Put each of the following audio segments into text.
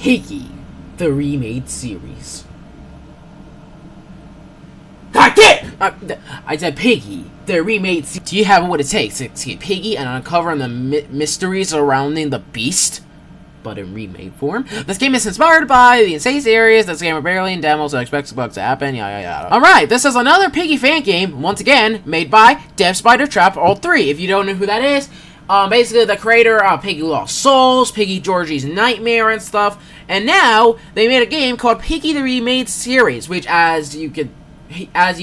Piggy the Remade Series. God damn! I said Piggy the Remade Series. Do you have what it takes to escape Piggy and uncover the mysteries surrounding the beast? But in remade form. This game is inspired by the Insane series. This game is barely in demos, so expect bugs to happen. Yada yada. Alright, this is another Piggy fan game, once again, made by Dev Spider Trap, all three. If you don't know who that is, basically the creator of Piggy Lost Souls, Piggy Georgie's Nightmare and stuff. And now, they made a game called Piggy the Remade Series, which as you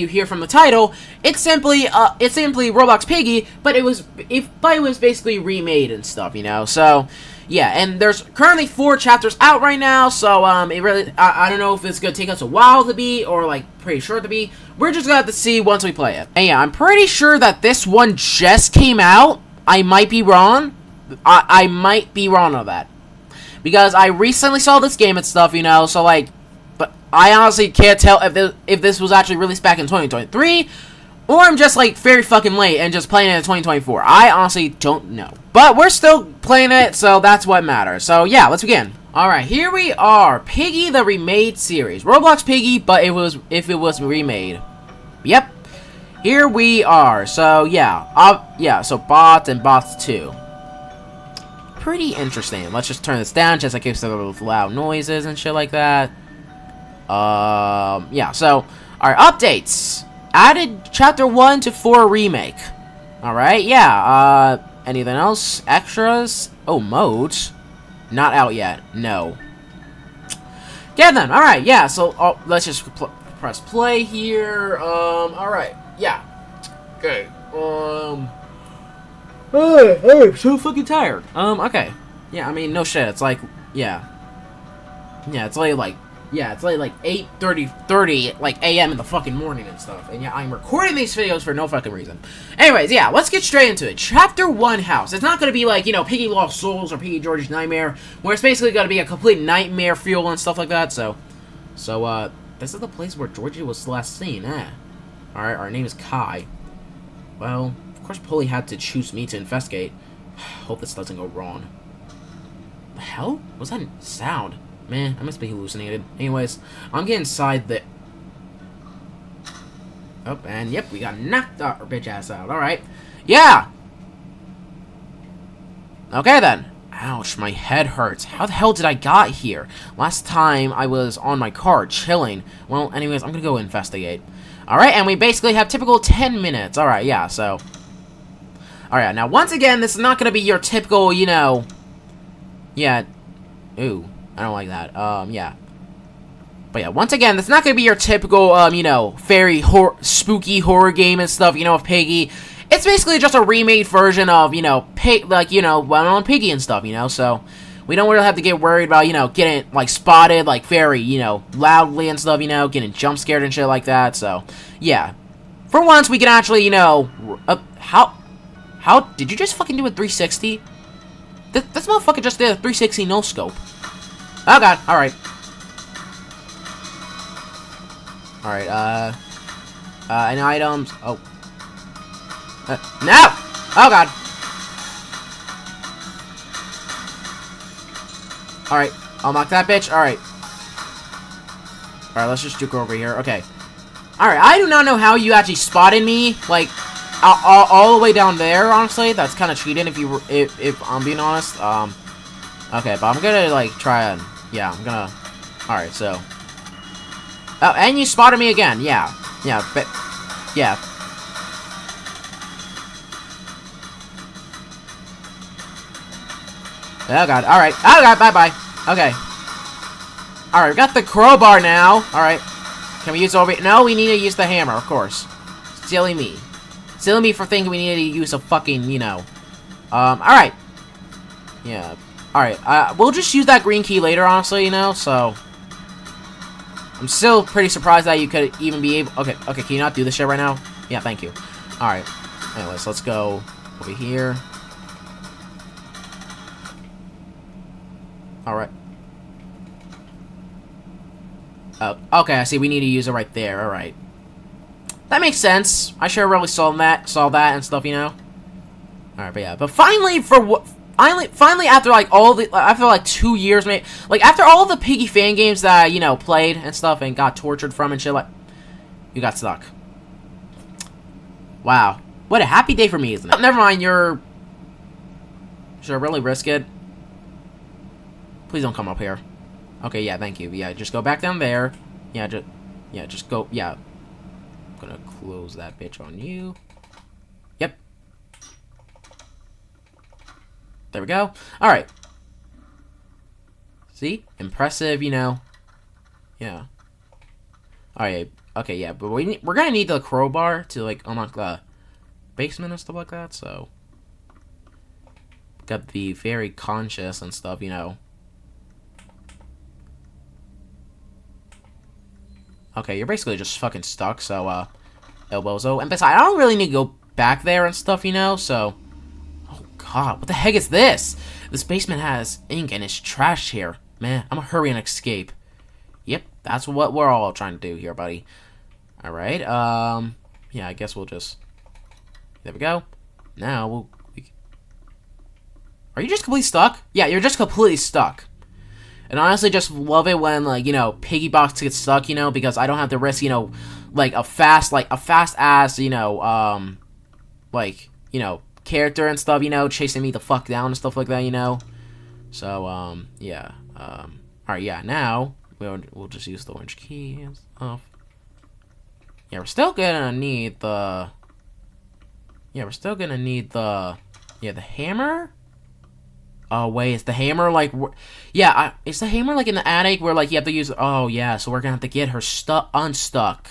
hear from the title, it's simply Roblox Piggy, but it was basically remade and stuff, you know, so... Yeah, and there's currently 4 chapters out right now, so, it really, I don't know if it's gonna take us a while to beat, or, like, pretty short to beat. We're just gonna have to see once we play it. And yeah, I'm pretty sure that this one just came out. I might be wrong. I might be wrong on that. Because I recently saw this game and stuff, you know, so, like, but I honestly can't tell if this was actually released back in 2023, or I'm just, like, very fucking late and just playing it in 2024. I honestly don't know. But we're still playing it, so that's what matters. So, yeah, let's begin. Alright, here we are. Piggy the Remade Series. Roblox Piggy, but if it was remade. Yep. Here we are. So, yeah. Yeah, so bots and bots too. Pretty interesting. Let's just turn this down just in case there are loud noises and shit like that. Yeah, so, alright, updates. Added Chapter 1 to 4 Remake. Alright, yeah. Anything else? Extras? Oh, modes? Not out yet. No. Yeah, then. Alright, yeah. So, let's just press play here. Alright. Yeah. Okay. I'm so fucking tired. Okay. Yeah, I mean, no shit. It's like, yeah. Yeah, it's late, like, yeah, it's late, like, 8:30 like, a.m. in the fucking morning and stuff. And yeah, I'm recording these videos for no fucking reason. Anyways, yeah, let's get straight into it. Chapter 1 house. It's not gonna be like, you know, Piggy Lost Souls or Piggy Georgie's Nightmare, where it's basically gonna be a complete nightmare fuel and stuff like that, so... So, this is the place where Georgie was last seen, eh? Alright, our name is Kai. Well, of course Polly had to choose me to investigate. Hope this doesn't go wrong. The hell? What's that sound? Man, I must be hallucinated. Anyways, I'm getting inside the... Oh, and yep, we got knocked our bitch ass out. Alright. Yeah! Okay, then. Ouch, my head hurts. How the hell did I got here? Last time, I was on my car, chilling. Well, anyways, I'm gonna go investigate. Alright, and we basically have typical 10 minutes. Alright, yeah, so... Alright, now, once again, this is not gonna be your typical, you know... Yeah. Ooh. I don't like that. Yeah. But yeah, once again, that's not gonna be your typical, you know, fairy spooky horror game and stuff, you know, of Piggy. It's basically just a remade version of, you know, like, you know, well-known Piggy and stuff, you know, so we don't really have to get worried about, you know, getting, like, spotted, like, very, you know, loudly and stuff, you know, getting jump-scared and shit like that, so, yeah. For once, we can actually, you know, how did you just fucking do a 360? This motherfucker just did a 360 no-scope. Oh god, alright. Alright, and items, oh. No! Oh god. Alright, I'll knock that bitch, alright. Alright, let's just juke over here, okay. Alright, I do not know how you actually spotted me, like, all the way down there, honestly. That's kind of cheating if I'm being honest. Okay, but I'm gonna, like, try and... Yeah, I'm gonna... Alright, so... Oh, and you spotted me again. Yeah. Yeah, but... Yeah. Oh, God. Alright. Oh, God. Bye-bye. Okay. Alright, we got the crowbar now. Alright. Can we use over... No, we need to use the hammer, of course. Silly me. Silly me for thinking we needed to use a fucking, you know... Alright. Yeah. Alright, we'll just use that green key later, honestly, you know, so... I'm still pretty surprised that you could even be able... Okay, can you not do this shit right now? Yeah, thank you. Alright. Anyways, let's go over here. Alright. Oh, okay, I see, we need to use it right there, alright. That makes sense. I sure really saw that and stuff, you know? Alright, but yeah, but finally, for what... finally after like all the, I feel like 2 years, maybe, like after all the Piggy fan games that I, you know, played and stuff and got tortured from and shit, like, you got stuck. Wow. What a happy day for me, isn't it? Never mind, you're... Should I really risk it? Please don't come up here. Okay, yeah, thank you. Yeah, just go back down there. Yeah, just go... Yeah. I'm gonna close that bitch on you. Yep. There we go. Alright. See? Impressive, you know. Yeah. Alright. Okay, yeah, but we're gonna need the crowbar to, like, unlock the basement and stuff like that, so... Gotta be very conscious and stuff, you know. Okay, you're basically just fucking stuck, so, elbozo. And besides, I don't really need to go back there and stuff, you know, so... Oh, God, what the heck is this? This basement has ink and it's trash here. Man, I'm gonna hurry and escape. Yep, that's what we're all trying to do here, buddy. Alright, yeah, I guess we'll just... There we go. Now, we'll... Are you just completely stuck? Yeah, you're just completely stuck. And honestly, just love it when, like, you know, Piggy Box gets stuck, you know, because I don't have to risk, you know, like, a fast-ass, you know, like, you know, character and stuff, you know, chasing me the fuck down and stuff like that, you know. So, yeah. Alright, yeah, now, we'll just use the orange key and stuff. Yeah, we're still gonna need the... Yeah, we're still gonna need the... Yeah, the hammer? Oh, wait, is the hammer, like, yeah, is the hammer, like, in the attic where, like, you have to use, oh, yeah, so we're gonna have to get her unstuck.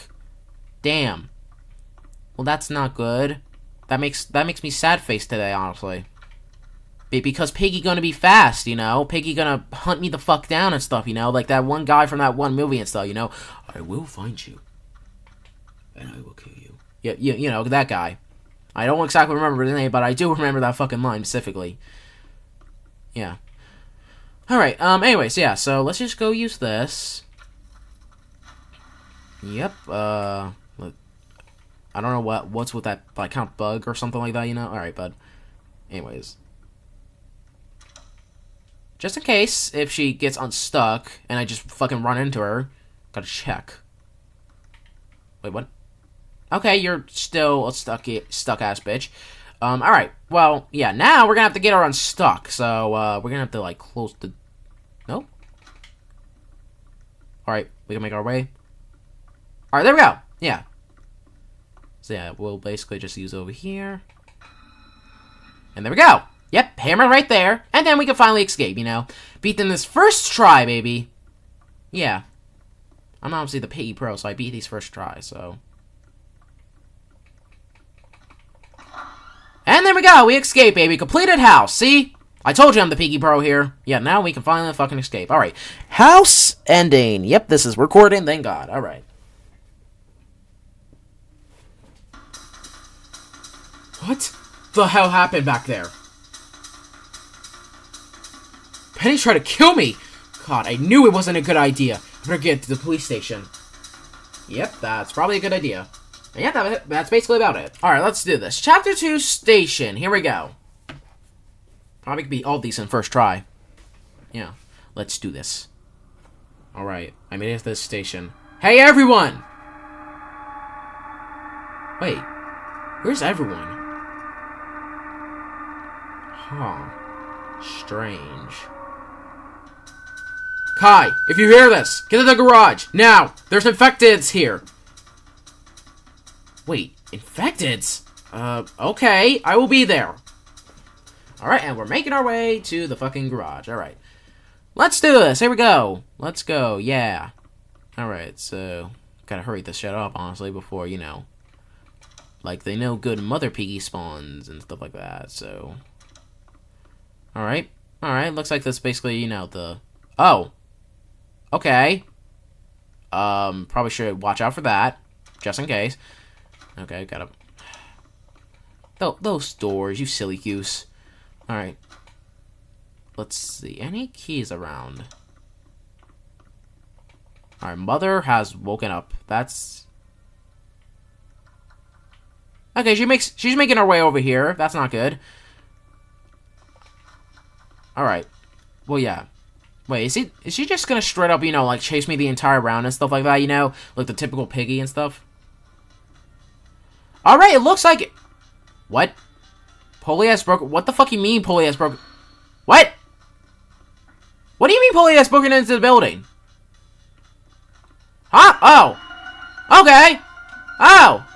Damn. Well, that's not good. That makes me sad-faced today, honestly. Because Piggy gonna be fast, you know? Piggy gonna hunt me the fuck down and stuff, you know? Like that one guy from that one movie and stuff, you know? I will find you. And I will kill you. Yeah, you know, that guy. I don't exactly remember his name, but I do remember that fucking line specifically. Yeah. Alright, anyways, yeah, so let's just go use this. Yep, I don't know what's with that, like, kind of bug or something like that, you know? Alright, bud. Anyways. Just in case, if she gets unstuck, and I just fucking run into her, gotta check. Wait, what? Okay, you're still a stuck-ass bitch. Alright, well, yeah, now we're gonna have to get her unstuck, so, we're gonna have to, like, close the... Nope. Alright, we can make our way. Alright, there we go! Yeah. So, yeah, we'll basically just use over here. And there we go! Yep, hammer right there, and then we can finally escape, you know? Beat them this first try, baby! Yeah. I'm obviously the Piggy Pro, so I beat these first tries, so... And there we go, we escaped, baby. Completed house, see? I told you I'm the Piggy Pro here. Yeah, now we can finally fucking escape. Alright, house ending. Yep, this is recording, thank God. Alright. What the hell happened back there? Penny tried to kill me! God, I knew it wasn't a good idea. I better get to the police station. Yep, that's probably a good idea. And yeah, that's basically about it. Alright, let's do this. Chapter 2 Station. Here we go. Probably could be all decent first try. Yeah. Let's do this. Alright. I made it to this station. Hey, everyone! Wait. Where's everyone? Huh. Strange. Kai, if you hear this, get to the garage. Now! There's infecteds here. Wait, infecteds? Okay, I will be there. Alright, and we're making our way to the fucking garage. Alright. Let's do this. Here we go. Let's go, yeah. Alright, so... Gotta hurry this shit up, honestly, before, you know... Like, they know good mother piggy spawns and stuff like that, so... Alright. Alright, looks like this basically, you know, the... Oh! Okay. Probably should watch out for that. Just in case. Okay, gotta... Those doors, you silly goose. Alright. Let's see. Any keys around? Alright, Mother has woken up. That's... Okay, she's making her way over here. That's not good. Alright. Well, yeah. Wait, is she just gonna straight up, you know, like, chase me the entire round and stuff like that, you know? Like the typical Piggy and stuff? Alright, it looks like... What? Polly has broken... What the fuck you mean Polly has broken... What? What do you mean Polly has broken into the building? Huh? Oh. Okay. Oh.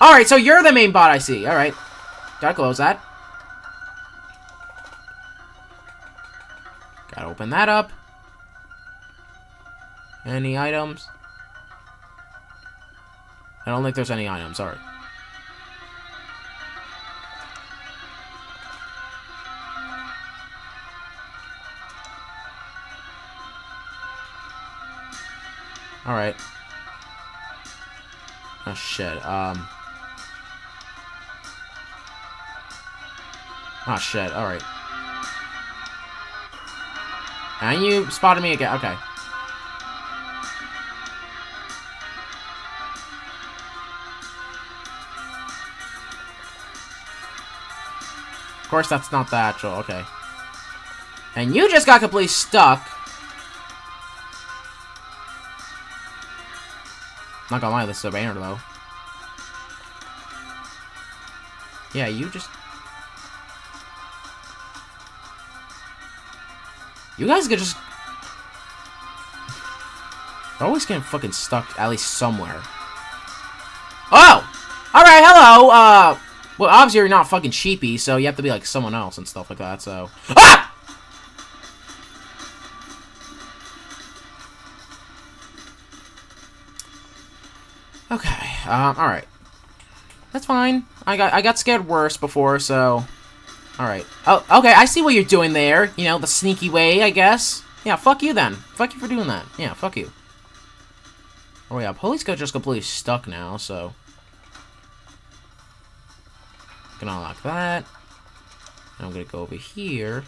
Alright, so you're the main bot I see. Alright. Gotta close that. Gotta open that up. Any items? I don't think there's any items, sorry. Alright. Oh shit, oh shit, alright. And you spotted me again. Okay. Of course, that's not the actual. Okay. And you just got completely stuck. Not gonna lie, this is a banner, though. Yeah, you just... You guys could just... They're always getting fucking stuck, at least somewhere. Oh! Alright, hello! Well, obviously you're not fucking Sheepy, so you have to be like someone else and stuff like that, so... Ah! Okay, alright. That's fine. I got scared worse before, so... Alright. Oh, okay, I see what you're doing there. You know, the sneaky way, I guess. Yeah, fuck you then. Fuck you for doing that. Yeah, fuck you. Oh yeah, Polly's got just completely stuck now, so... Gonna unlock that. And I'm gonna go over here.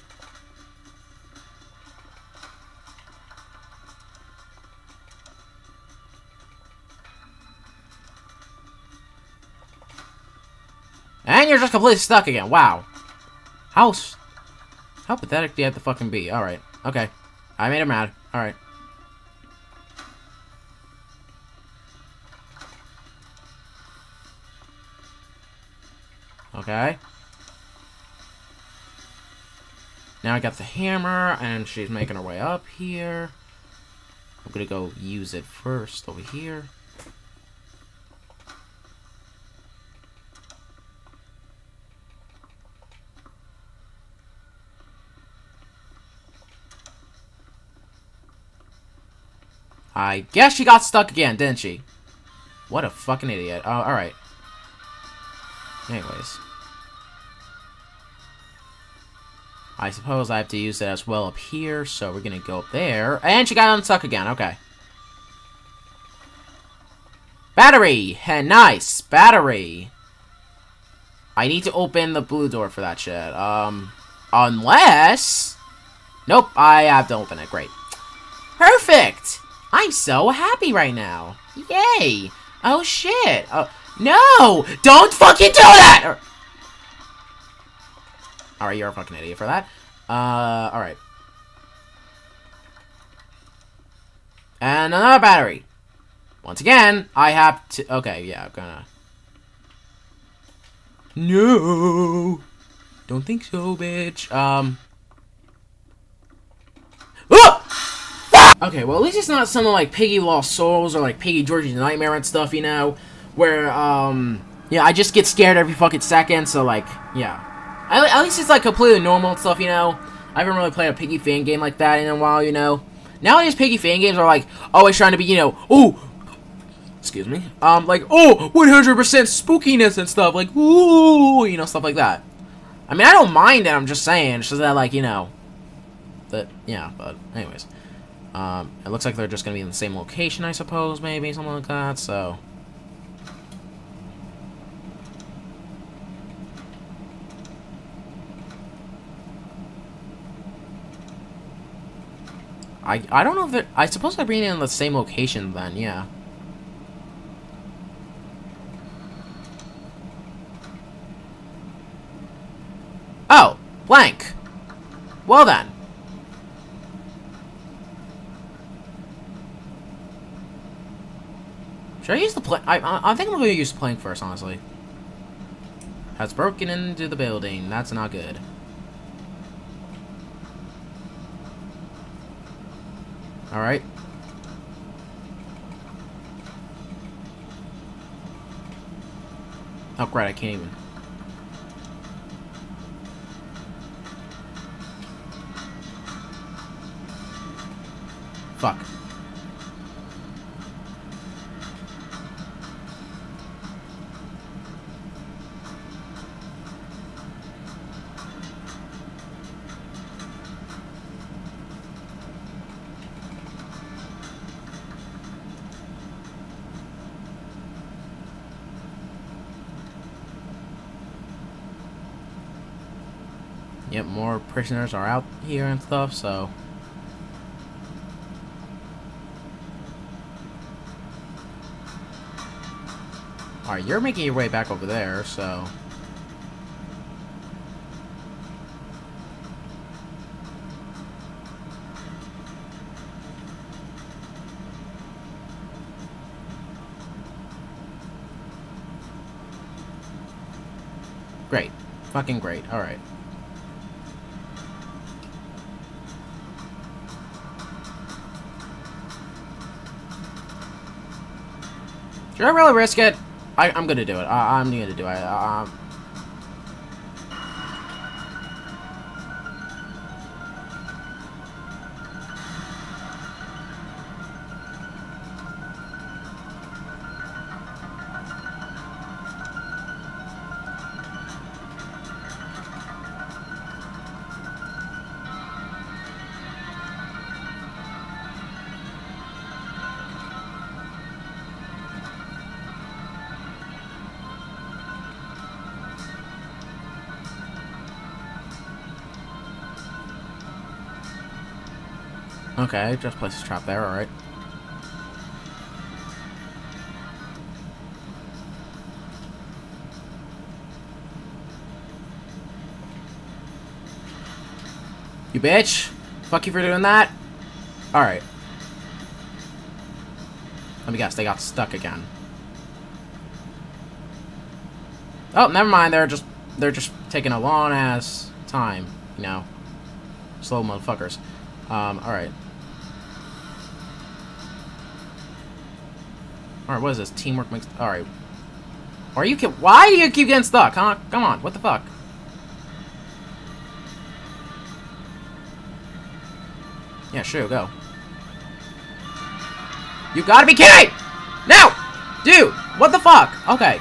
And you're just completely stuck again. Wow. How pathetic do you have to fucking be? Alright. Okay. I made him mad. Alright. Okay. Now I got the hammer, and she's making her way up here. I'm gonna go use it first over here. I guess she got stuck again, didn't she? What a fucking idiot. Oh, alright. Anyways. I suppose I have to use it as well up here, so we're gonna go up there. And she got unstuck again, okay. Battery! Nice! Battery! I need to open the blue door for that shit. Unless... Nope, I have to open it, great. Perfect! I'm so happy right now. Yay! Oh shit! Oh no! Don't fucking do that! Alright, you're a fucking idiot for that. Alright. And another battery. Once again, I have to... Okay, yeah, I'm gonna... No! Don't think so, bitch. Okay, well, at least it's not something like Piggy Lost Souls or like Piggy Georgie's Nightmare and stuff, you know, where, yeah, I just get scared every fucking second, so, like, yeah. At least it's, like, completely normal and stuff, you know. I haven't really played a Piggy fan game like that in a while, you know. Nowadays, Piggy fan games are, like, always trying to be, you know, ooh, excuse me, like, oh, 100% spookiness and stuff, like, ooh, you know, stuff like that. I mean, I don't mind that, I'm just saying, it's just that, like, you know, that, yeah, but, anyways. It looks like they're just gonna be in the same location, I suppose, maybe, something like that, so... I don't know if they're... I suppose they're being in the same location, then, yeah. Oh! Blank! Well then. Should I use the plank? I think I'm going to use the plank first, honestly. Has broken into the building. That's not good. Alright. Oh, right, I can't even. Fuck. Yep, more prisoners are out here and stuff, so... Alright, you're making your way back over there, so... Great. Fucking great. Alright. Should I really risk it? I'm gonna do it. I'm gonna do it. Okay, just place a trap there, alright. You bitch! Fuck you for doing that! Alright. Let me guess, they got stuck again. Oh, never mind, they're just taking a long ass time, you know. Slow motherfuckers. Alright. Alright, what is this? Teamwork makes... Alright. Why do you keep getting stuck, huh? Come on, what the fuck? Yeah, sure, go. You gotta be kidding! No! Dude, what the fuck? Okay.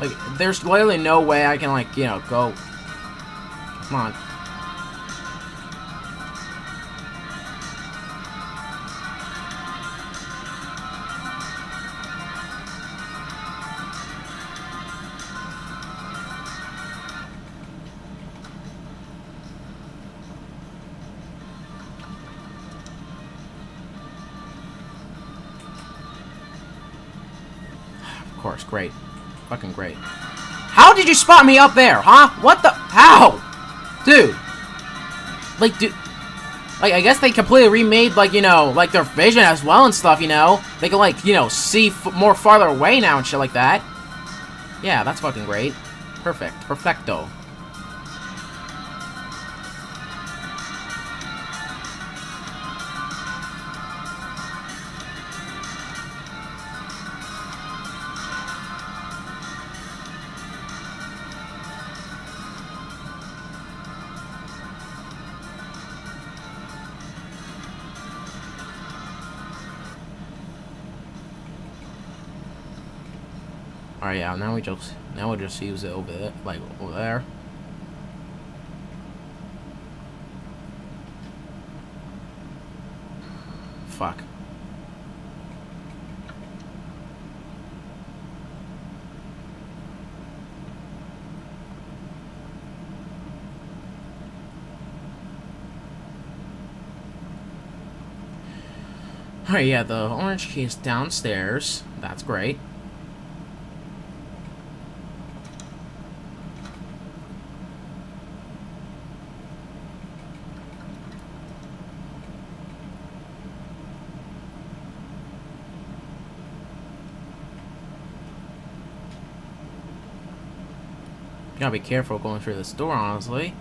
Like, there's literally no way I can, like, you know, go. Come on. Of course, great. Fucking great. How did you spot me up there, huh? What the? How? Dude. Like, dude. Like, I guess they completely remade, like, you know, like, their vision as well and stuff, you know? They can, like, you know, see more farther away now and shit like that. Yeah, that's fucking great. Perfect. Perfecto. Alright, yeah, now we'll just use it over there, like over there. Fuck. Alright, yeah, the orange key is downstairs. That's great. Gotta be careful going through this door, honestly.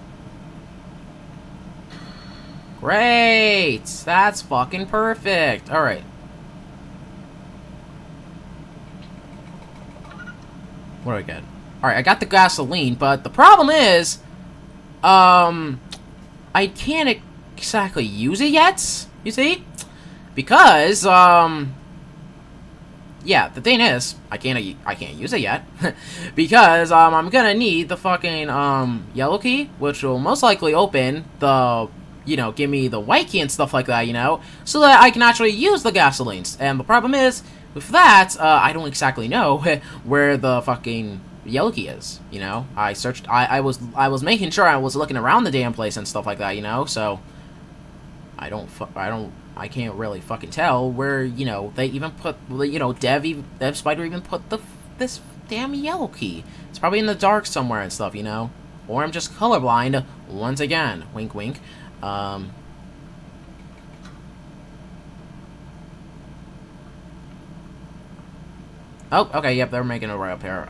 Great! That's fucking perfect! Alright. What do I get? Alright, I got the gasoline, but the problem is... I can't exactly use it yet, you see? Because, yeah, the thing is, I can't use it yet. Because, I'm gonna need the fucking, yellow key, which will most likely open the... you know, give me the white key and stuff like that, you know, so that I can actually use the gasolines. And the problem is, with that, I don't exactly know where the fucking yellow key is, you know? I searched, I was making sure I was looking around the damn place and stuff like that, you know? So, I can't really fucking tell where, you know, they even put, you know, Dev Spider even put this damn yellow key. It's probably in the dark somewhere and stuff, you know? Or I'm just colorblind, once again. Wink, wink. Oh, okay, yep, they're making it right up here.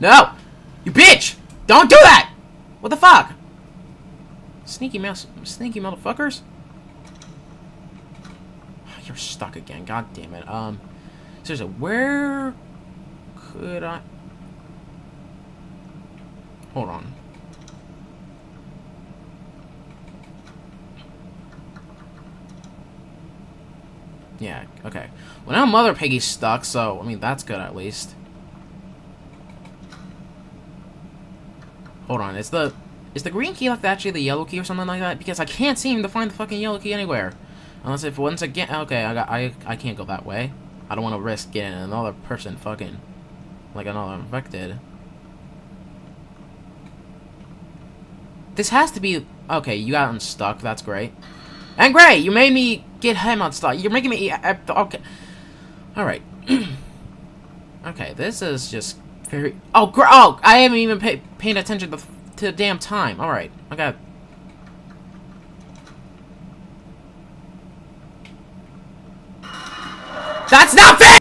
No! You bitch! Don't do that! What the fuck? Sneaky motherfuckers? You're stuck again, god damn it. Seriously, where could I... Hold on. Yeah, okay. Well, now Mother Piggy's stuck, so, I mean, that's good, at least. Hold on, is the green key, like, actually the yellow key or something like that? Because I can't seem to find the fucking yellow key anywhere. Unless if once again... Okay, I can't go that way. I don't want to risk getting another person fucking... like, another infected. This has to be... Okay, you got unstuck, that's great. And great, you made me... Get him on stock. You're making me... Okay. Alright. Okay, this is just very... Oh, I haven't even paying attention to the damn time. Alright, I got... That's not fair!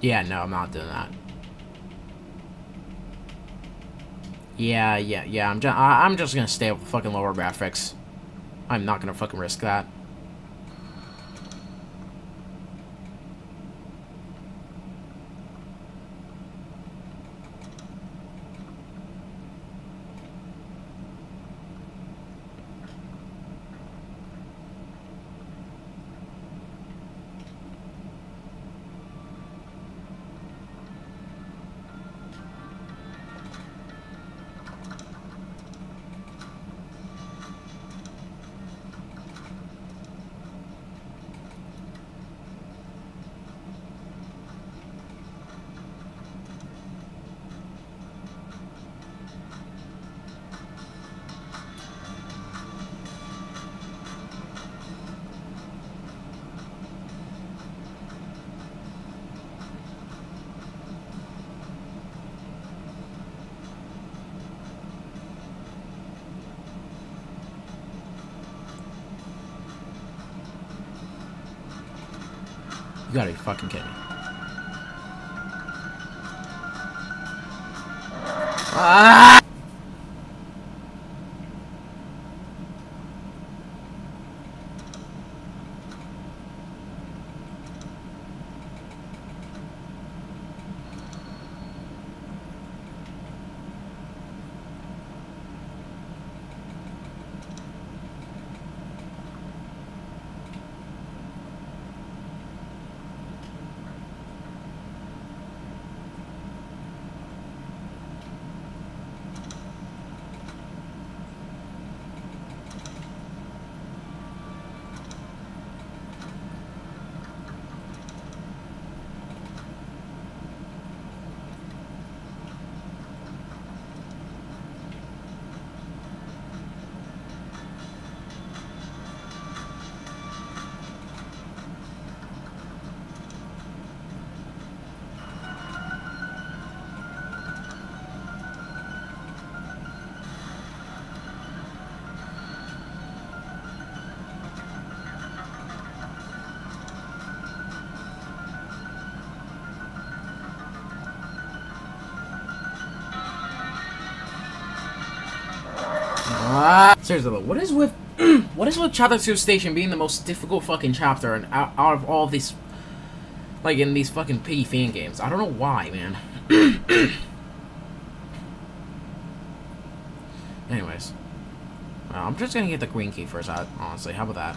Yeah, no, I'm not doing that. Yeah, I'm just gonna stay with the fucking lower graphics. I'm not gonna fucking risk that. You gotta be fucking kidding me. Ah! Seriously though, what is with Chapter 2 Station being the most difficult fucking chapter and out of all these, like, in these fucking Piggy fan games? I don't know why, man. Anyways, I'm just gonna get the green key first, honestly. How about that?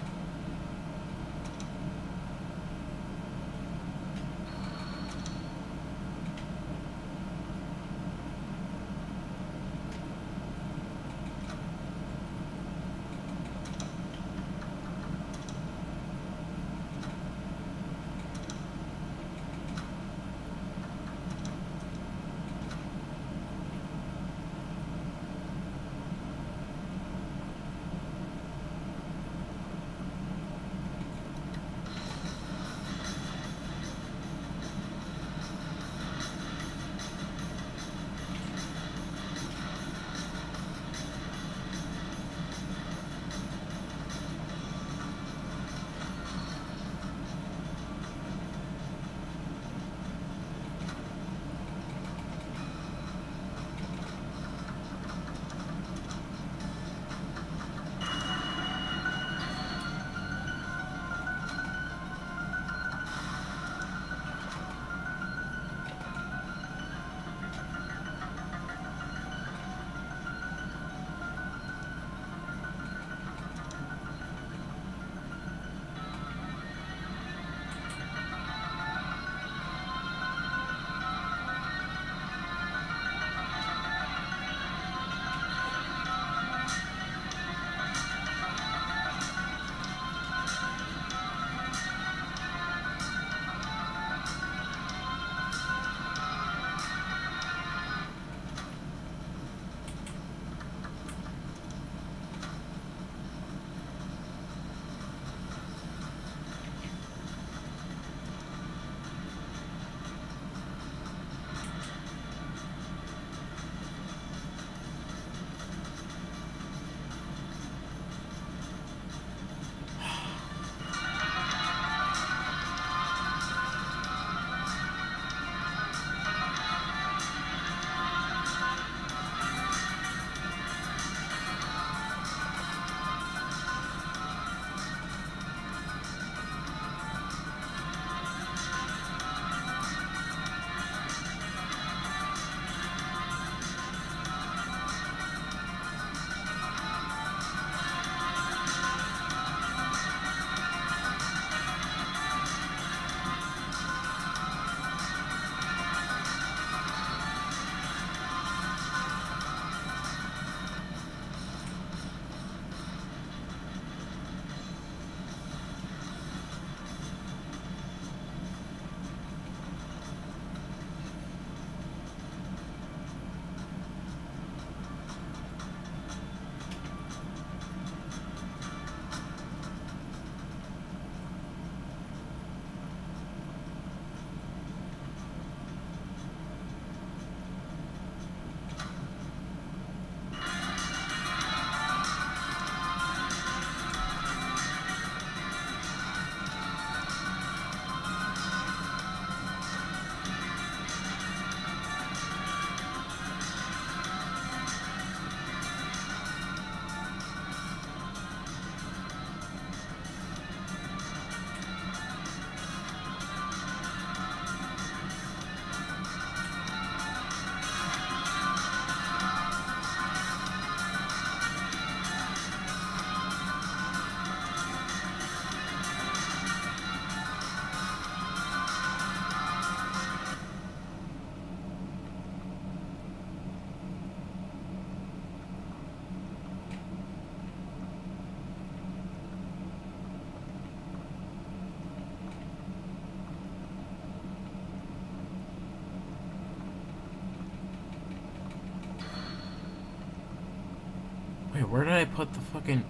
Where did I put the fucking...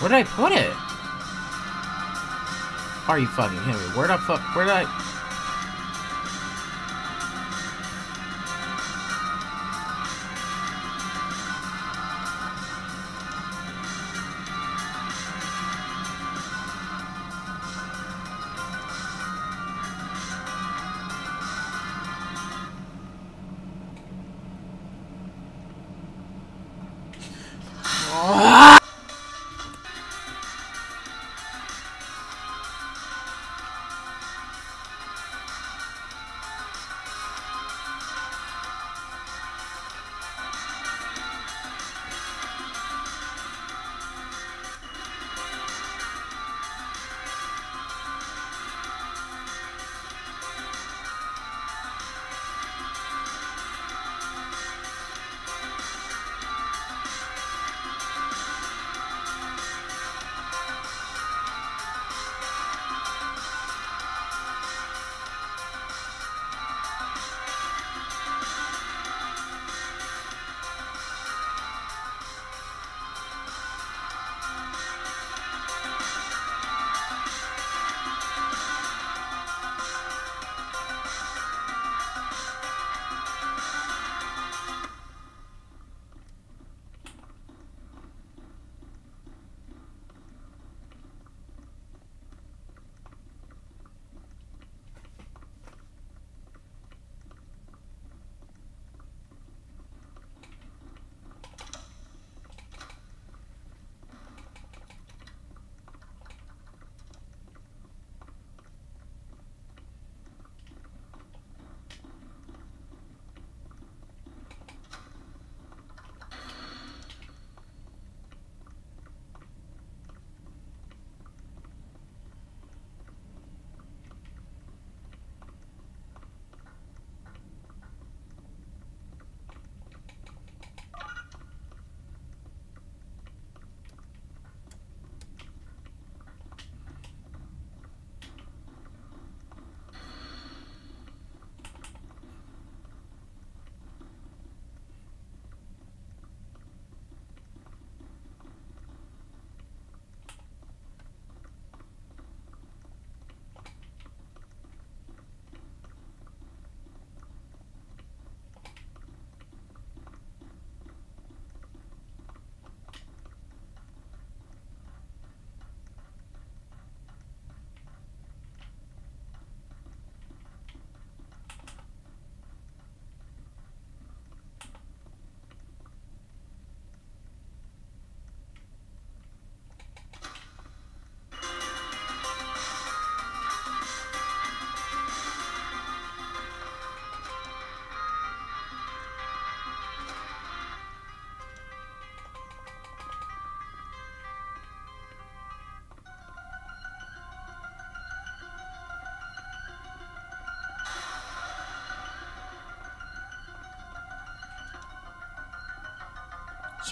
Where did I put it? Are you fucking kidding me? Where did I?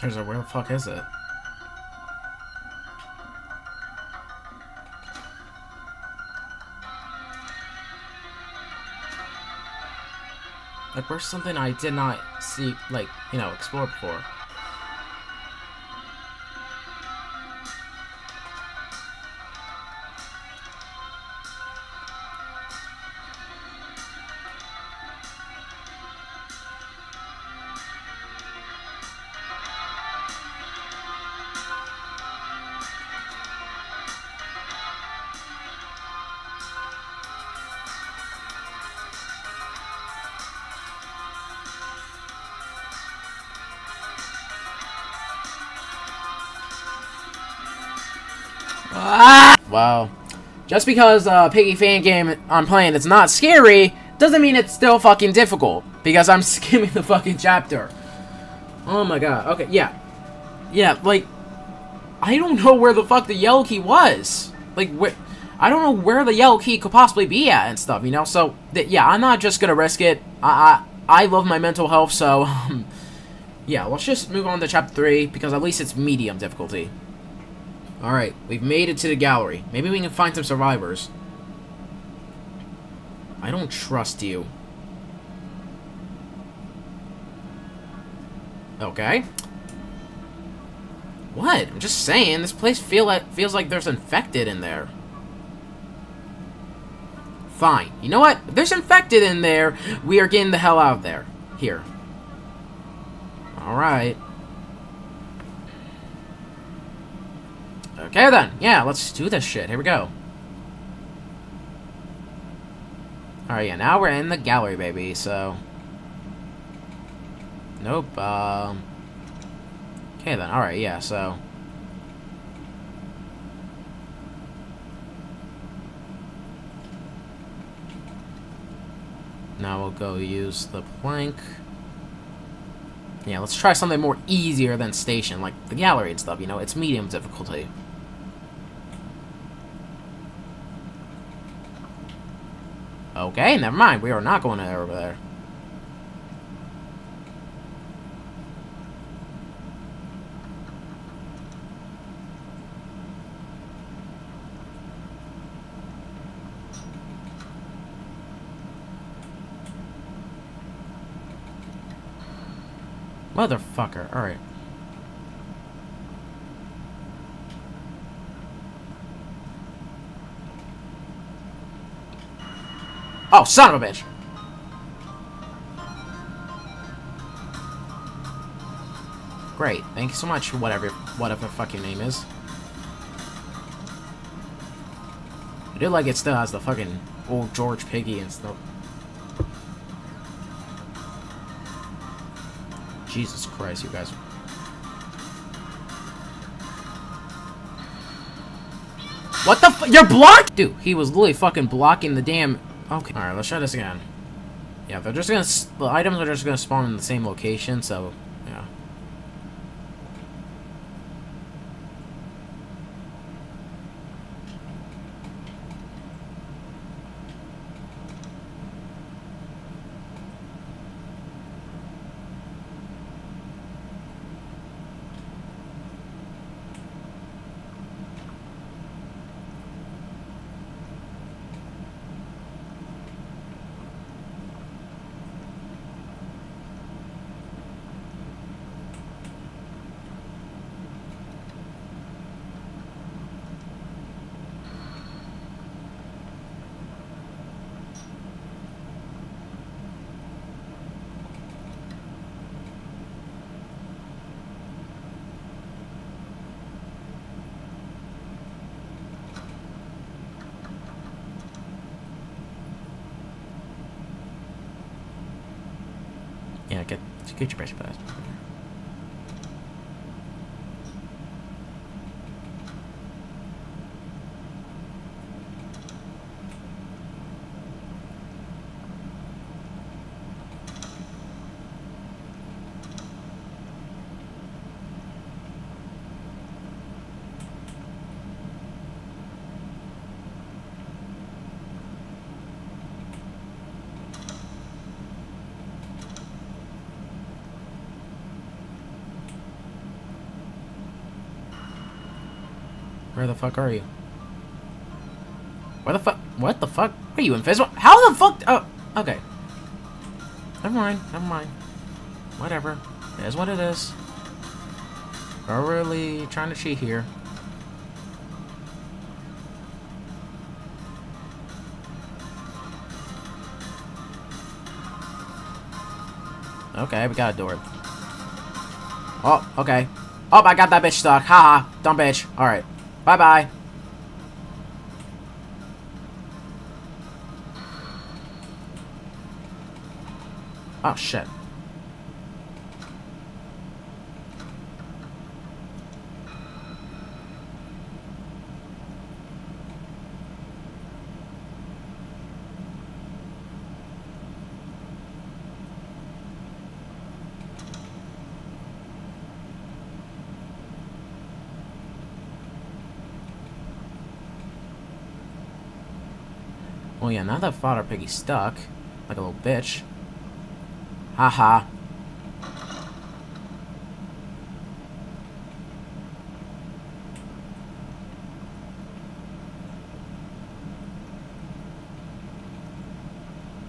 Turns out, where the fuck is it? Like, where's something I did not see, like, you know, explore before? Wow. Just because Piggy fan game I'm playing is not scary, doesn't mean it's still fucking difficult. Because I'm skimming the fucking chapter. Oh my god. Okay, yeah. Yeah, like, I don't know where the fuck the yellow key was. Like, I don't know where the yellow key could possibly be at and stuff, you know? So, yeah, I'm not just gonna risk it. I love my mental health, so, yeah, let's just move on to chapter 3, because at least it's medium difficulty. Alright, we've made it to the gallery. Maybe we can find some survivors. I don't trust you. Okay. What? I'm just saying, this place feels like there's infected in there. Fine. You know what? If there's infected in there, we are getting the hell out of there. Here. Alright. Okay then. Yeah, let's do this shit. Here we go. Alright, yeah, now we're in the gallery, baby, so... Nope, okay then, alright, yeah, so... Now we'll go use the plank. Yeah, let's try something more easier than station, like the gallery and stuff, you know? It's medium difficulty. Okay, never mind. We are not going over there. Motherfucker. All right. Oh, son of a bitch! Great, thank you so much for whatever the fuck your name is. I do like it still has the fucking old George Piggy and stuff. Jesus Christ, you guys. What the fuck? You're blocked?! Dude, he was literally fucking blocking the damn... Okay. All right, let's try this again. Yeah, they're just gonna. The items are just gonna spawn in the same location, so yeah. Yeah, get your pressure pass. Where the fuck are you? Where the fuck? What the fuck? Are you invisible? How the fuck? Oh, okay. Never mind. Never mind. Whatever. It is what it is. We're really trying to cheat here. Okay, we got a door. Oh, okay. Oh, I got that bitch stuck. Haha. Ha. Dumb bitch. All right. Bye-bye. Oh, shit. Oh yeah, now that fodder piggy's stuck, like a little bitch. Haha.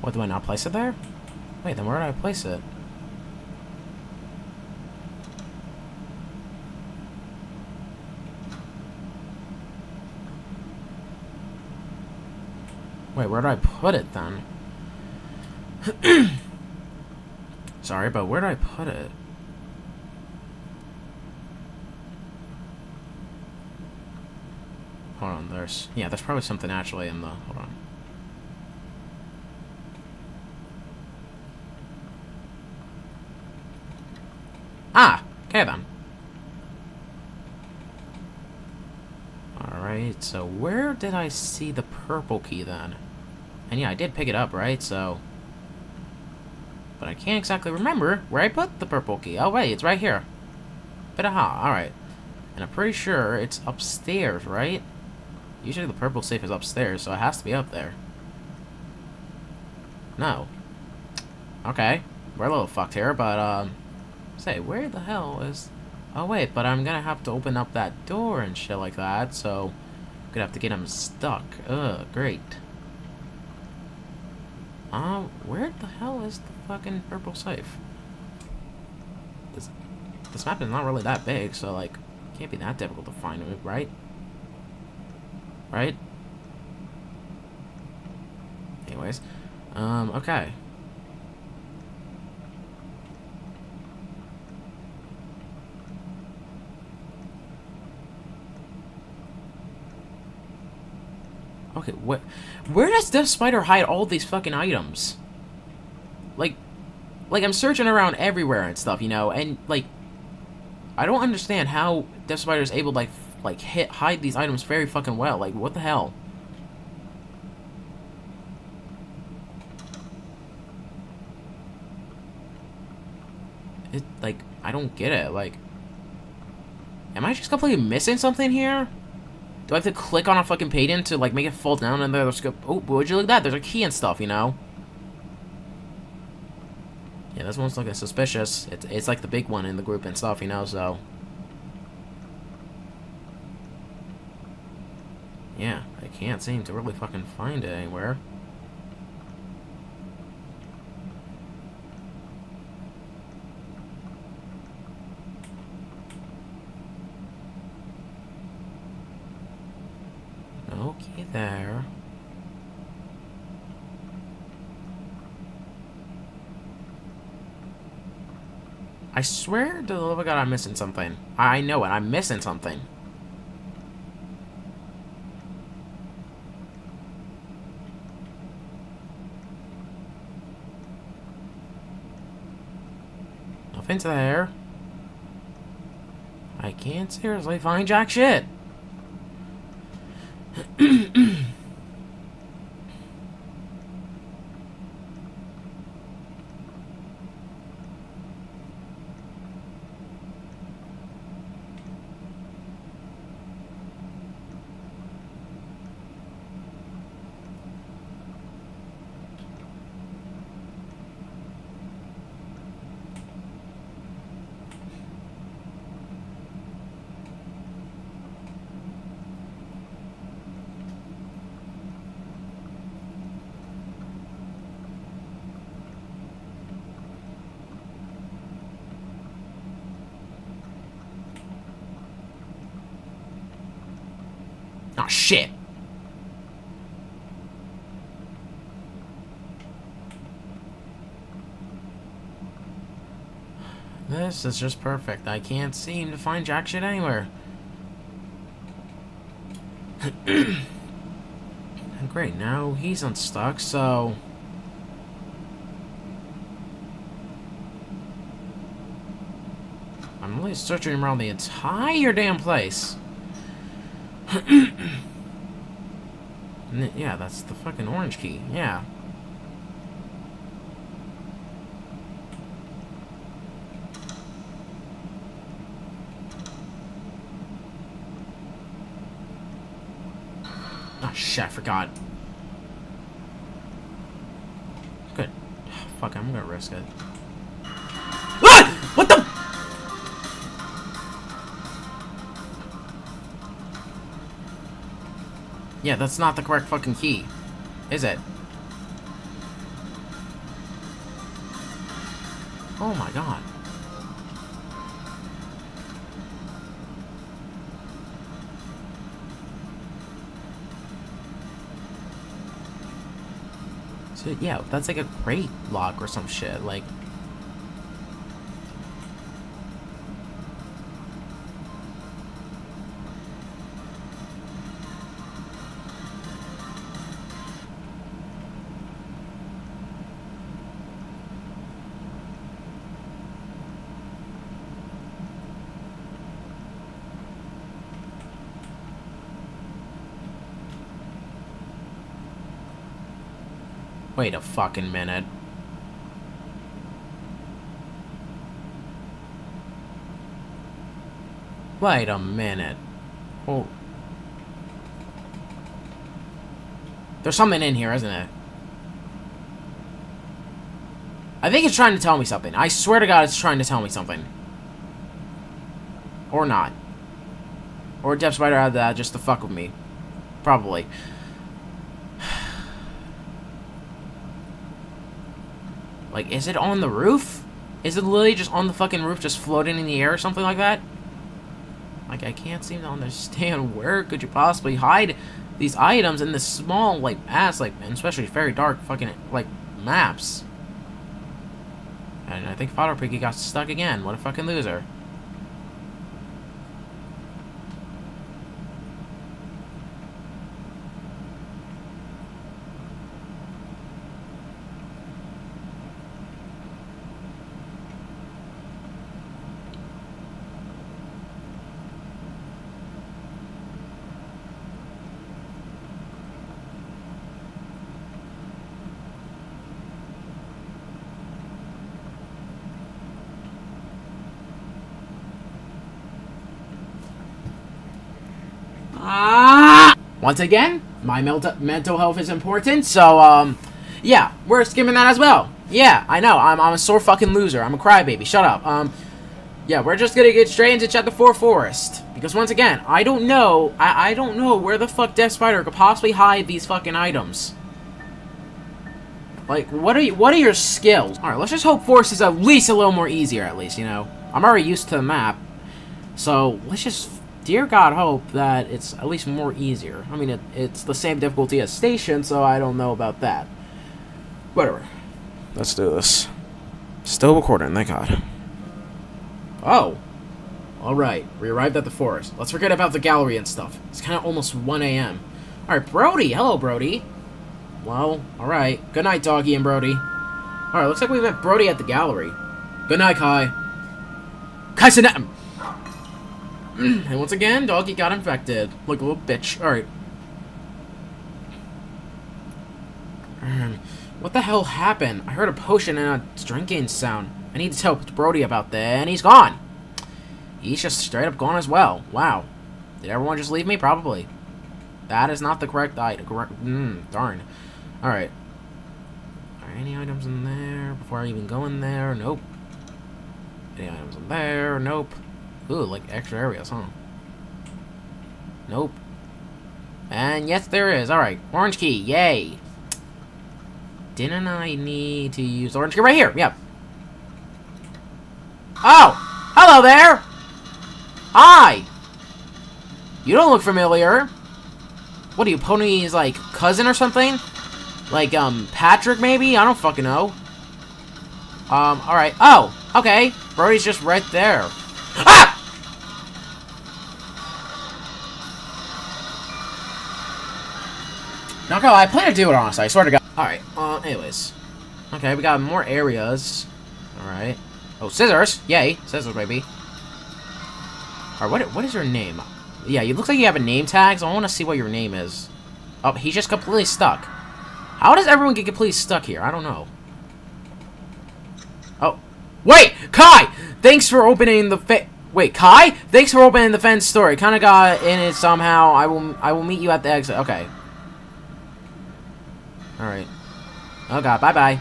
What, do I not place it there? Wait, then where did I place it? Wait, where do I put it then? Sorry, but where do I put it? Hold on, there's... Yeah, there's probably something actually in the... Hold on. Ah! Okay then. Alright, so where did I see the purple key then? And yeah, I did pick it up, right? So... But I can't exactly remember where I put the purple key. Oh wait, it's right here. But aha, alright. And I'm pretty sure it's upstairs, right? Usually the purple safe is upstairs, so it has to be up there. No. Okay. We're a little fucked here, but, Say, where the hell is... Oh, wait, but I'm gonna have to open up that door and shit like that, so... I'm gonna have to get him stuck. Ugh, great. Where the hell is the fucking purple safe? This map is not really that big, so, like, it can't be that difficult to find it, right? Right? Anyways. Okay. Okay, what? Where does Dev Spider hide all these fucking items? Like I'm searching around everywhere and stuff, you know, and like, I don't understand how Dev Spider is able to hide these items very fucking well. Like, what the hell? It like I don't get it. Like, am I just completely missing something here? Do I have to click on a fucking patent to, like, make it fall down and there's go- Oh, would you look at that? There's a key and stuff, you know? Yeah, this one's looking suspicious. It's like the big one in the group and stuff, you know, so... Yeah, I can't seem to really fucking find it anywhere. Okay, there. I swear to the love of God, I'm missing something. I know it. I'm missing something. Nothing's there. I can't seriously find jack shit. Oh, shit. This is just perfect. I can't seem to find jack shit anywhere. Great, now he's unstuck, so... I'm really searching around the entire damn place. Yeah, that's the fucking orange key. Yeah. Oh shit, I forgot. Good. Oh, fuck, I'm gonna risk it. Ah! What the? Yeah, that's not the correct fucking key, is it? Oh my god. to, yeah, that's like a crate lock or some shit, like. Wait a fucking minute. Wait a minute. Oh. There's something in here, isn't it? I think it's trying to tell me something. I swear to God it's trying to tell me something. Or not. Or Dev Spider had that just to fuck with me. Probably. Like, is it on the roof? Is it literally just on the fucking roof, just floating in the air or something like that? Like, I can't seem to understand where could you possibly hide these items in this small, like, ass, like, and especially very dark fucking, like, maps. And I think Father Piggy got stuck again. What a fucking loser. Once again, my mental health is important, so, yeah, we're skimming that as well. Yeah, I know, I'm a sore fucking loser. I'm a crybaby. Shut up. Yeah, we're just gonna get straight into Chapter 4 Forest. Because once again, I don't know, I don't know where the fuck Death Spider could possibly hide these fucking items. Like, what are your skills? Alright, let's just hope Forest is at least a little more easier, at least, you know? I'm already used to the map, so let's just... Dear God, hope that it's at least more easier. I mean, it's the same difficulty as Station, so I don't know about that. Whatever. Let's do this. Still recording, thank God. Oh. Alright, we arrived at the forest. Let's forget about the gallery and stuff. It's kind of almost 1 a.m. Alright, Brody! Hello, Brody! Well, alright. Good night, Doggy and Brody. Alright, looks like we met Brody at the gallery. Good night, Kai. Kai's an... And once again, Doggy got infected. Like a little bitch. Alright. What the hell happened? I heard a potion and a drinking sound. I need to tell Brody about that, and he's gone. He's just straight up gone as well. Wow. Did everyone just leave me? Probably. That is not the correct item. Darn. Alright. Are any items in there before I even go in there? Nope. Any items in there? Nope. Ooh, like extra areas, huh? Nope. And yes, there is. Alright. Orange key. Yay. Didn't I need to use orange key? Right here. Yep. Oh! Hello there! Hi! You don't look familiar. What are you, Pony's, like, cousin or something? Like, Patrick, maybe? I don't fucking know. Alright. Oh! Okay. Brody's just right there. Ah! Not gonna lie, I plan to do it, honestly, I swear to God. Alright, anyways. Okay, we got more areas. Alright. Oh, scissors! Yay, scissors, baby. Alright, what is your name? Yeah, you look like you have a name tag, so I want to see what your name is. Oh, he's just completely stuck. How does everyone get completely stuck here? I don't know. Oh. Wait! Kai! Thanks for opening the Wait, Kai? Thanks for opening the fence story. Kinda got in it somehow. I will meet you at the exit. Okay. Alright. Oh God, bye-bye.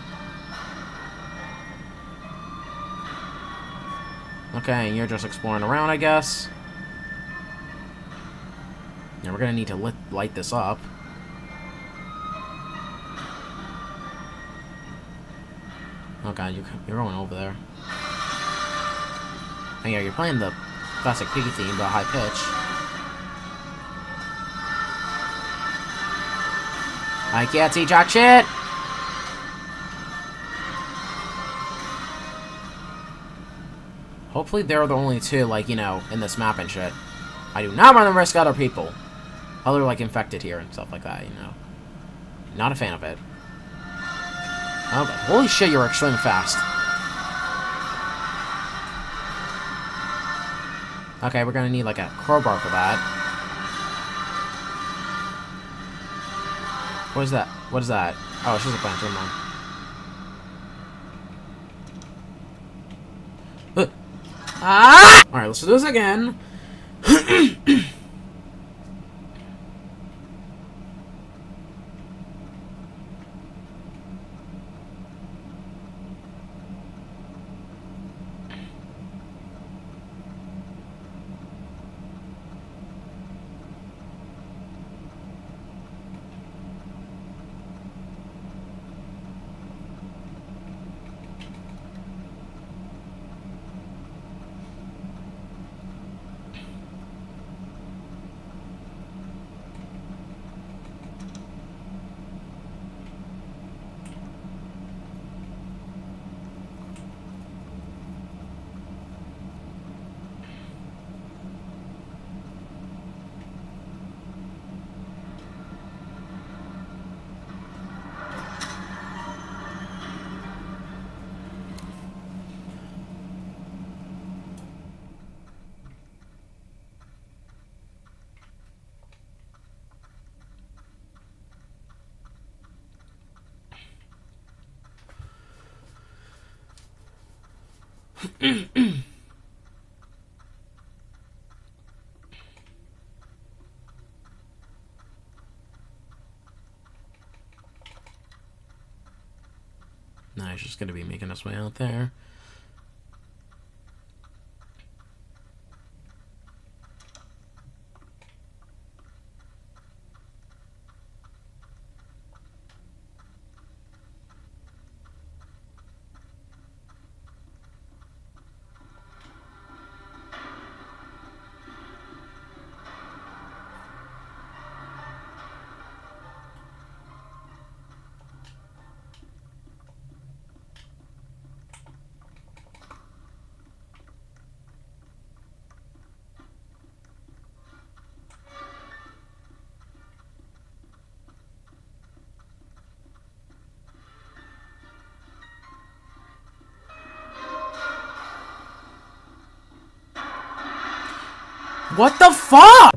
Okay, and you're just exploring around, I guess. Yeah, we're gonna need to light this up. Oh God, you're going over there. Oh yeah, you're playing the classic Piggy theme, but high pitch. I can't see jack shit! Hopefully they're the only two, like, you know, in this map and shit. I do not want to risk other people. Other, like, infected here and stuff like that, you know. Not a fan of it. Okay. Holy shit, you're extremely fast. Okay, we're gonna need, like, a crowbar for that. What is that? What is that? Oh, it's just a bunch of them. Ah! Alright, let's do this again. Now he's just gonna be making his way out there. What the fuck?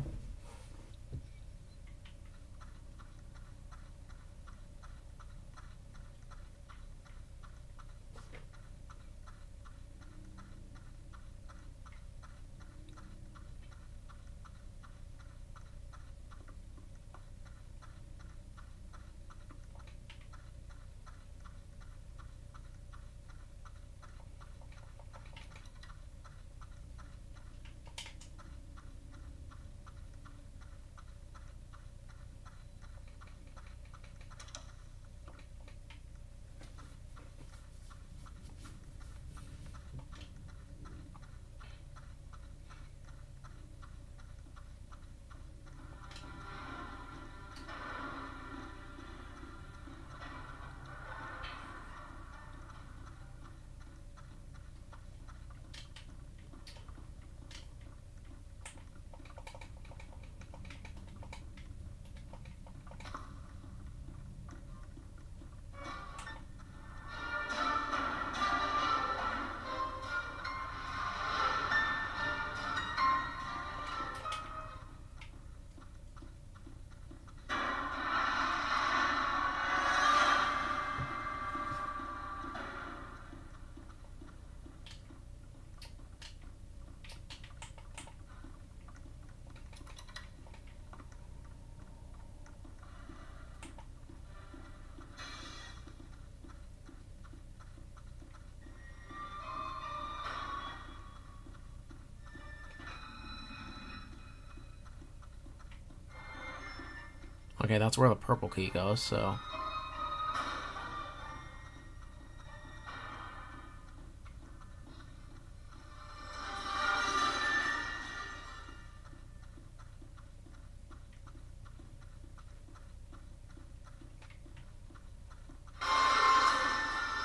Okay, that's where the purple key goes, so...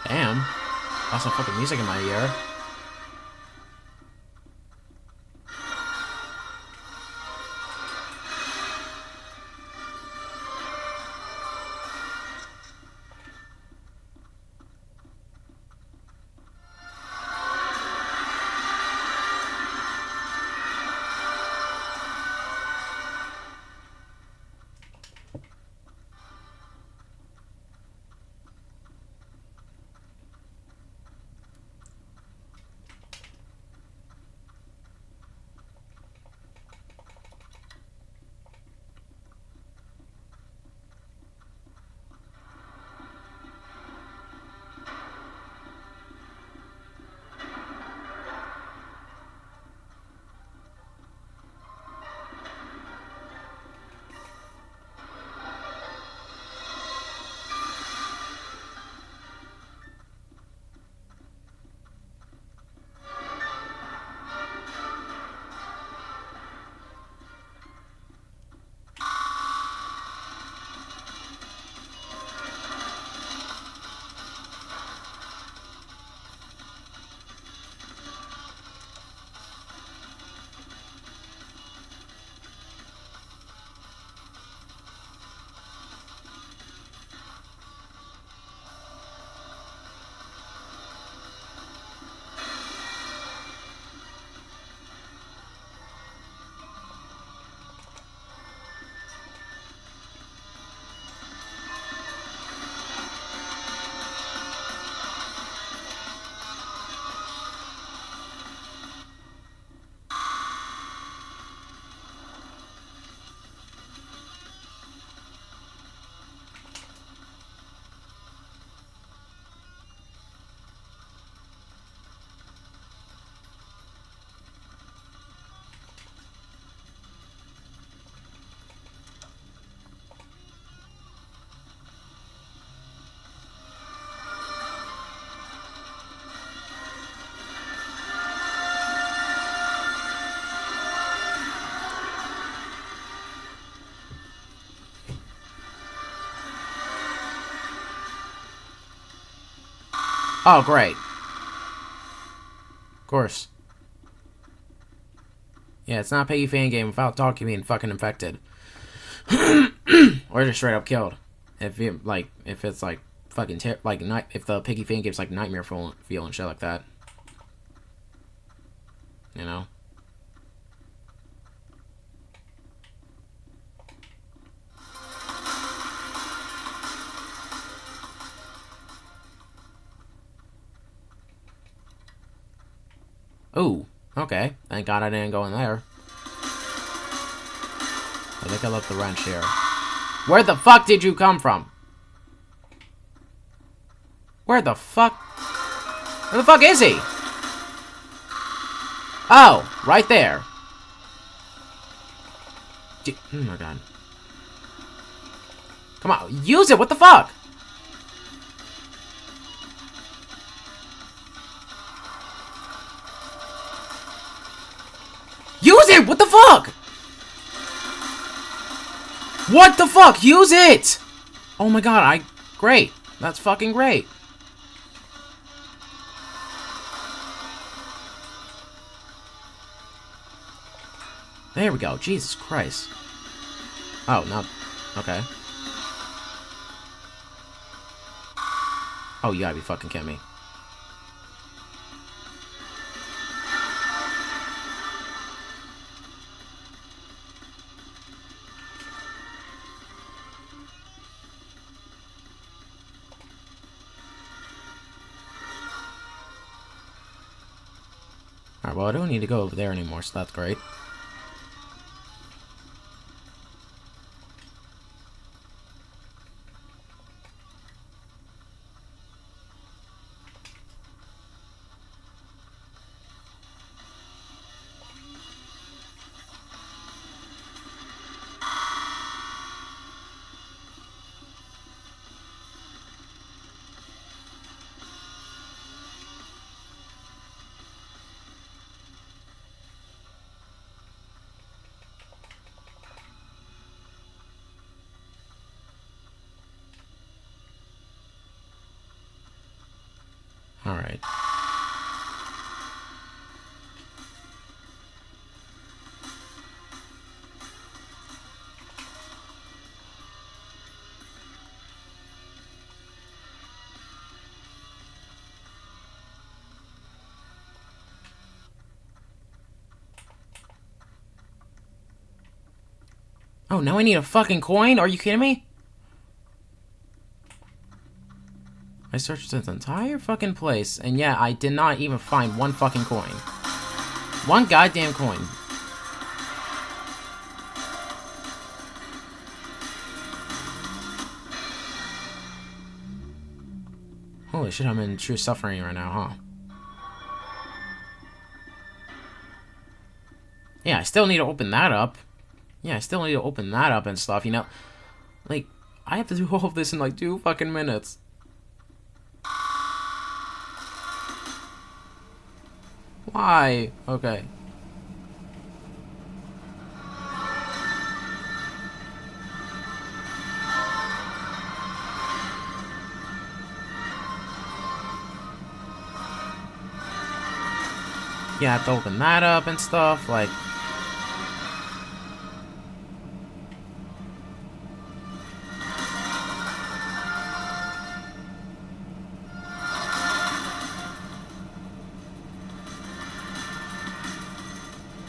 Damn. That's some fucking music in my ear. Oh, great. Of course. Yeah, it's not a Piggy fan game without Doggy being fucking infected. Or just straight up killed. If you, like, if it's like fucking if the Piggy fan game's like nightmare feel and shit like that. You know? Ooh, okay. Thank God I didn't go in there. I think I left the wrench here. Where the fuck did you come from? Where the fuck? Where the fuck is he? Oh, right there. Oh my God. Come on, use it, what the fuck? Use it! What the fuck? What the fuck? Use it! Oh my God, great. That's fucking great. There we go. Jesus Christ. Oh, no. Okay. Oh, you gotta be fucking kidding me. Well, I don't need to go over there anymore, so that's great. All right. Oh, now I need a fucking coin? Are you kidding me? I searched this entire fucking place, and yeah, I did not even find one fucking coin. One goddamn coin. Holy shit, I'm in true suffering right now, huh? Yeah, I still need to open that up. Yeah, I still need to open that up and stuff, you know? Like, I have to do all of this in like 2 fucking minutes. Why? Okay. Yeah, I have to open that up and stuff, like...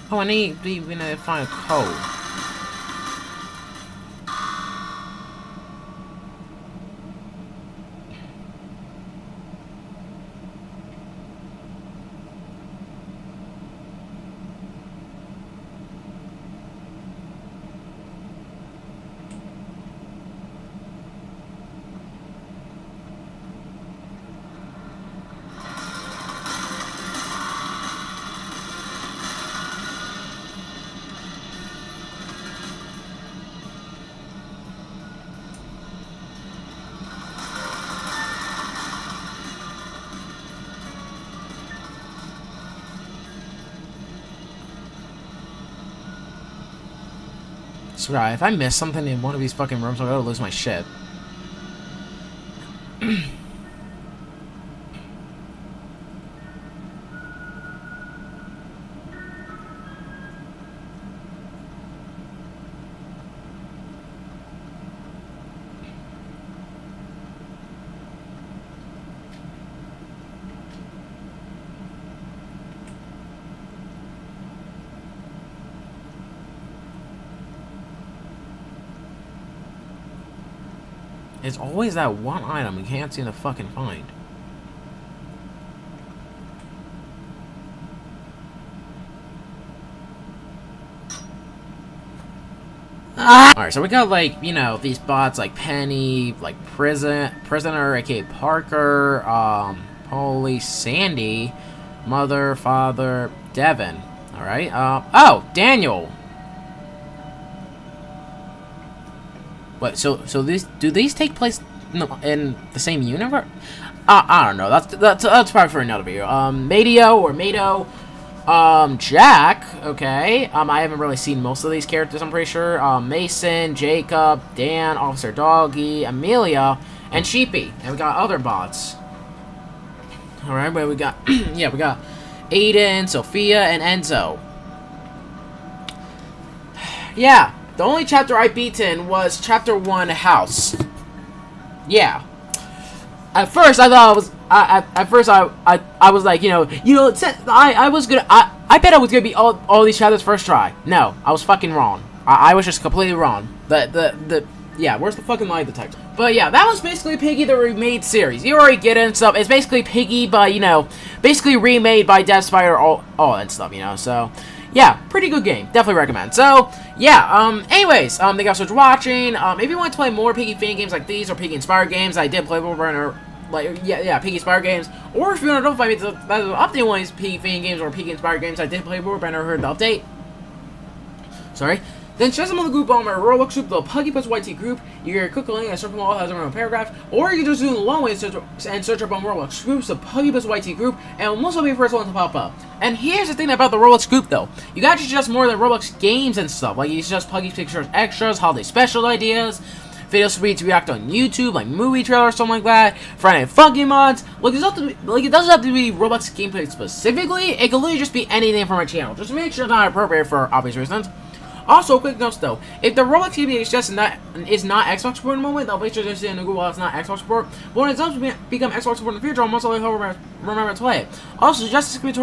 Oh, I need to find a code. If I miss something in one of these fucking rooms, I'm gonna lose my shit. It's always that one item we can't seem to fucking find. Alright, so we got, like, you know, these bots like Penny, like Prisoner, aka Parker, Polly, Sandy, Mother, Father, Devin. Alright, oh, Daniel! What, so these, do these take place in the same universe? I don't know, that's probably for another video. Mateo, Jack, okay, I haven't really seen most of these characters, I'm pretty sure. Mason, Jacob, Dan, Officer Doggy, Amelia, and Sheepy, and we got other bots. Alright, where we got, yeah, we got Aiden, Sophia, and Enzo. Yeah. The only chapter I beat in was Chapter 1, House. Yeah. At first, I thought I was... At first, I was like, you know, I was gonna... I bet I was gonna beat all these chapters first try. No, I was fucking wrong. I was just completely wrong. Yeah, where's the fucking lie detector? But yeah, that was basically Piggy the Remade series. You already get in stuff. It's basically Piggy, but, you know, basically remade by Dev Spider, all that stuff, you know, so... Yeah, pretty good game. Definitely recommend. So, yeah, anyways, thank you guys so much for watching. If you want to play more Piggy fan games like these or Piggy-inspired games, I did play Warburner, like, yeah, Piggy-inspired games. Or if you want to notify me to update one of these Piggy fan games or Piggy-inspired games, I did play Warburner, heard the update. Sorry. Then share some of the group on my Roblox group, the PuggyPugson YT group. You can click the link and search from all has their own paragraph, or you can just do the long way and search up on Roblox groups, the PuggyPugson YT group, and we'll most be the first one to pop up. And here's the thing about the Roblox group, though. You got to suggest more than Roblox games and stuff. Like, you suggest Puggy pictures, extras, holiday special ideas, videos for me to react on YouTube, like movie trailers, something like that, Friday Night Funkin' mods. Like, it doesn't have to be Roblox gameplay specifically. It can literally just be anything from my channel. Just make sure it's not appropriate for obvious reasons. Also, quick notes though, if the Roblox TV is not Xbox support in the moment, I'll make sure to say in the Google it's not Xbox support. But when it does become Xbox support in the future, I'll most likely remember to play it. Also, suggest Skibidi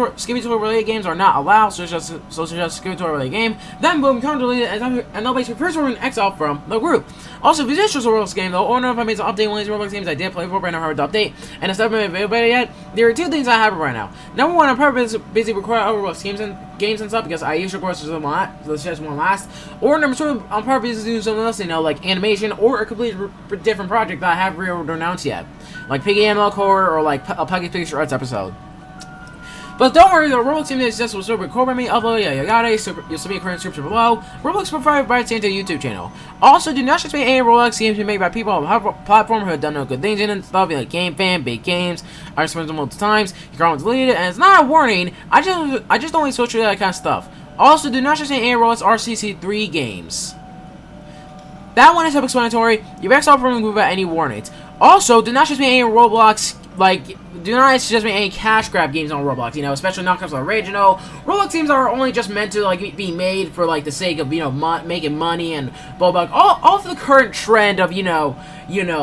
Toilet related games are not allowed, so suggest Skibidi Toilet related game, then boom, come to delete it, and I'll basically first remove an X out from the group. Also, if you just chose a Roblox game though, or know if I made an update one of these Roblox games I did play for, but I never heard the update, and it's not been available yet, there are two things that happen right now. Number one, I'm probably busy recording other Roblox games and stuff, because I usually record them a lot, so it's just one last. Or number two, I'm probably doing something else, you know, like animation or a completely different project that I haven't really announced yet, like Piggy Animal Core or like a Puggy Picture Arts episode. But don't worry, the Roblox team is just will still record by me, upload, you'll submit a current description below. Roblox provided by Sandy YouTube channel. Also, do not expect any Roblox games to be made by people on the platform who have done no good things in it, stuff like Gamefam, BIG Games. I spent them multiple times. You can't delete it, and it's not a warning. I just don't like social that kind of stuff. Also, do not just say any Roblox RCC3 games. That one is self-explanatory. You backs off from without any warnings. Also, do not just say any Roblox, like, do not suggest me any cash grab games on Roblox, you know, especially not comes original. Roblox games are only just meant to, like, be made for, like, the sake of, you know, making money and blah, blah, blah. All of the current trend of, you know,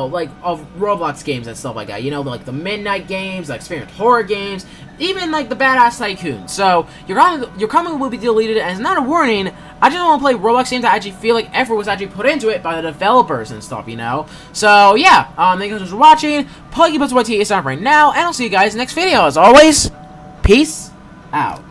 like, of Roblox games and stuff like that. You know, like, the Midnight games, like, experience horror games, even, like, the Badass Tycoon. So, your comment will be deleted, and it's not a warning. I just want to play Roblox games that I actually feel like effort was actually put into it by the developers and stuff, you know? So, yeah, thank you guys for watching. PuggyPugson YT is on right now, and I'll see you guys in the next video. As always, peace out.